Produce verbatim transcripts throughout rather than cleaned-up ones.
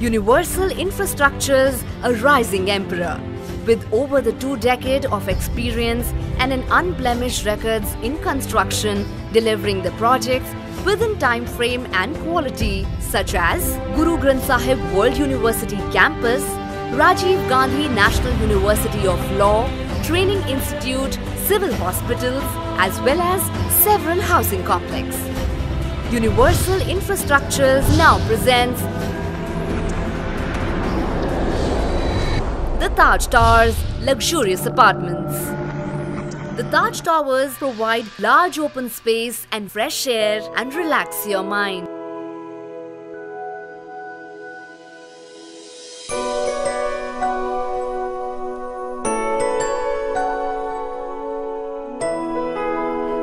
Universal Infrastructures, a rising emperor. With over the two decades of experience and an unblemished records in construction, delivering the projects within time frame and quality, such as Guru Granth Sahib World University Campus, Rajiv Gandhi National University of Law Training Institute, civil hospitals, as well as several housing complexes. Universal Infrastructures now presents the Taj Towers, luxurious apartments. The Taj Towers provide large open space and fresh air and relax your mind.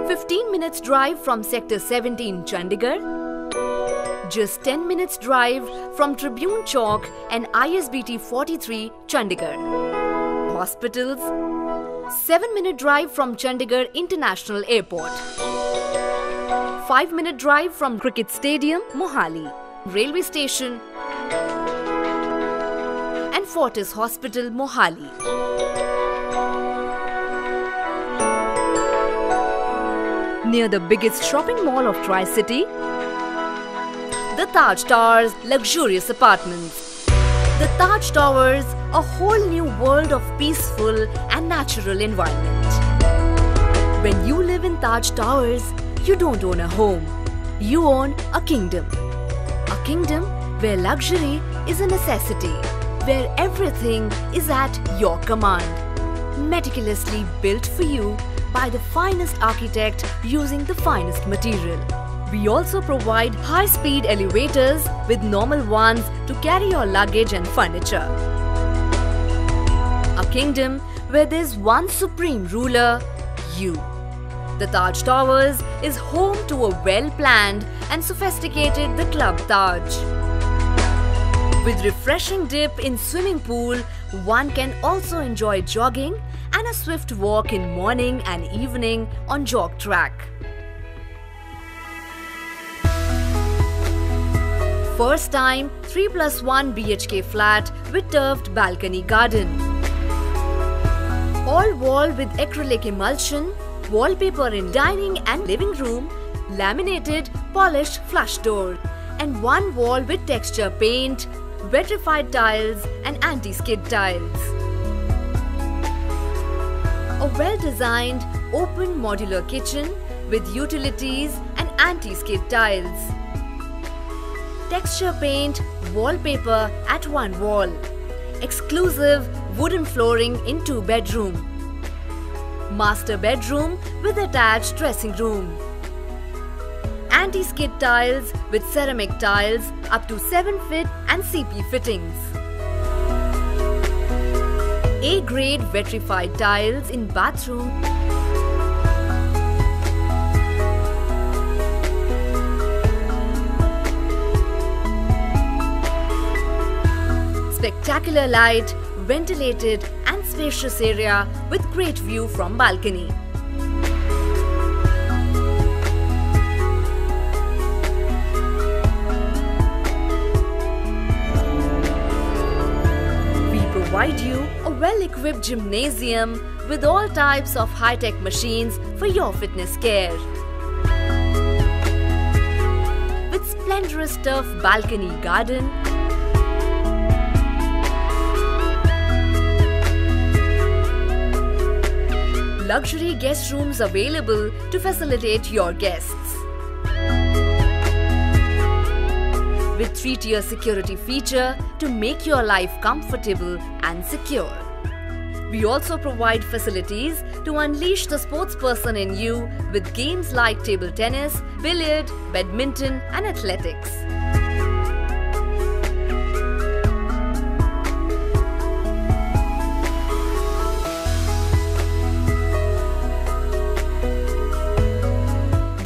fifteen minutes drive from Sector seventeen Chandigarh. Just ten minutes drive from Tribune Chowk and I S B T forty-three, Chandigarh. Hospitals, seven minute drive from Chandigarh International Airport. five minute drive from Cricket Stadium, Mohali. Railway Station and Fortis Hospital, Mohali. Near the biggest shopping mall of Tri-City, the Taj Towers, luxurious apartments. The Taj Towers, a whole new world of peaceful and natural environment. When you live in Taj Towers, you don't own a home. You own a kingdom. A kingdom where luxury is a necessity, where everything is at your command. Meticulously built for you by the finest architect using the finest material. We also provide high-speed elevators with normal ones to carry your luggage and furniture. A kingdom where there's one supreme ruler, you. The Taj Towers is home to a well-planned and sophisticated The Club Taj. With refreshing dip in swimming pool, one can also enjoy jogging and a swift walk in morning and evening on jog track. First time, three plus one B H K flat with turfed balcony garden. All wall with acrylic emulsion, wallpaper in dining and living room, laminated polished flush door, and one wall with texture paint, vitrified tiles and anti-skid tiles. A well-designed open modular kitchen with utilities and anti-skid tiles. Texture paint, wallpaper at one wall. Exclusive wooden flooring in two bedroom. Master bedroom with attached dressing room. Anti-skid tiles with ceramic tiles up to seven feet and C P fittings. A-grade vitrified tiles in bathroom. Spectacular light, ventilated and spacious area with great view from balcony. We provide you a well-equipped gymnasium with all types of high-tech machines for your fitness care. With splendorous turf balcony garden, luxury guest rooms available to facilitate your guests. With three-tier security feature to make your life comfortable and secure. We also provide facilities to unleash the sportsperson in you with games like table tennis, billiard, badminton and athletics.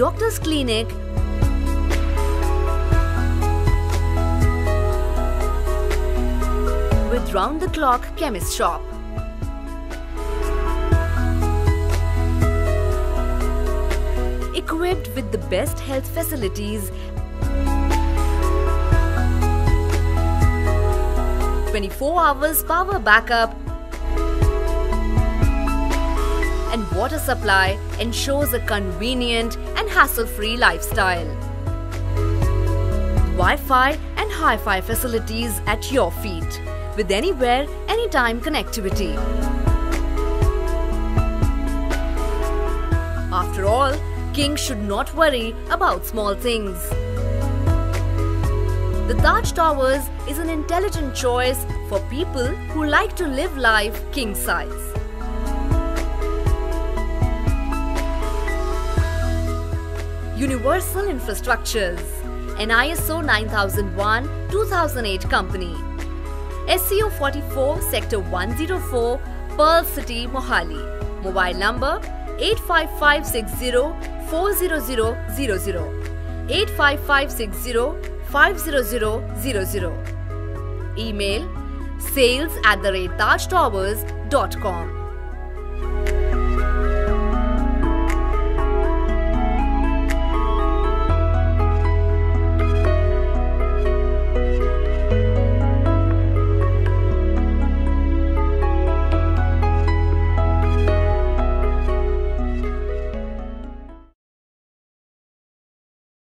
Doctor's clinic, with round-the-clock chemist shop. Equipped with the best health facilities twenty-four hours power backup and water supply ensures a convenient and hassle-free lifestyle. Wi-Fi and hi-fi facilities at your feet with anywhere, anytime connectivity. After all, kings should not worry about small things. The Taj Towers is an intelligent choice for people who like to live life king size. Universal Infrastructures, an I S O nine thousand one two thousand eight company. S C O forty-four, Sector one oh four, Pearl City, Mohali. Mobile number eight five five six zero four zero zero zero zero, eight five five six zero five zero zero zero zero. Email sales at the rate tajtowers dot com.